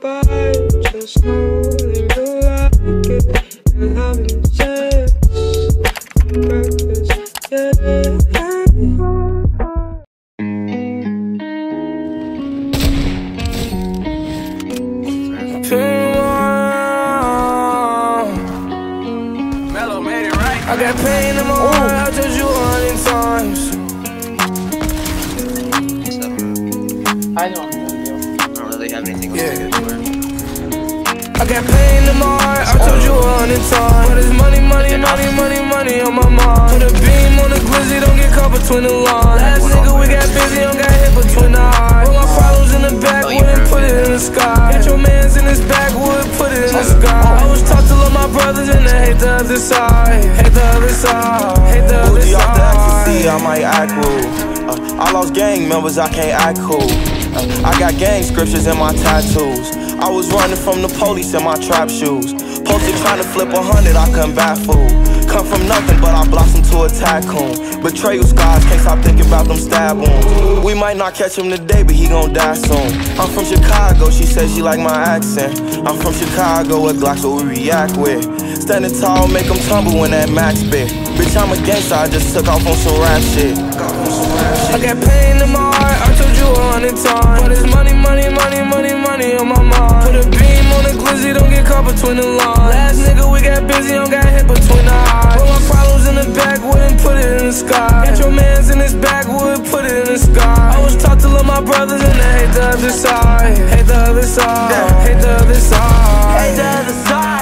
by, just know that you like it, and having sex on purpose, yeah. Mellow made it right. I got pain in my heart, I told you 100 times. I don't really have anything else to do. I got pain in my heart, I told you 100 times. But it's money, money, money, money, money on my mind. Put a beam on the glizzy, don't get caught between the lines. Last nigga, we got busy, don't got hit between the eyes. Put my problems in the backwood, put it in the sky. Got your mans in his backwood, put it in the sky. I always talk to all my brothers and they hate the other side. Hate the other side, hate the other side. Off the ecstasy, I might act rude. I lost gang members, I can't act cool. I got gang scriptures in my tattoos. I was running from the police in my trap shoes. Posted trying to flip 100, I couldn't bat fool. Come from nothing, but I blossomed to a tycoon. Betrayal scars, can't stop thinking about them stab wounds. We might not catch him today, but he gon' die soon. I'm from Chicago, she says she like my accent. I'm from Chicago, a Glock's what we react with. Standing tall, make him tumble when that max bit. Bitch, I'm a gangster, I just took off on some rap shit. I got pain in my heart, I told you 100 times. But it's money, money, money, money, money on my mind. Put a beam on the glizzy, don't get caught between the lines. Last nigga, we got busy, don't got hit between the eyes. Put my problems in the backwood and put it in the sky. Get your mans in this backwood, put it in the sky. I always talk to all my brothers and they hate the other side. Hate the other side, hate the other side, hate the other side.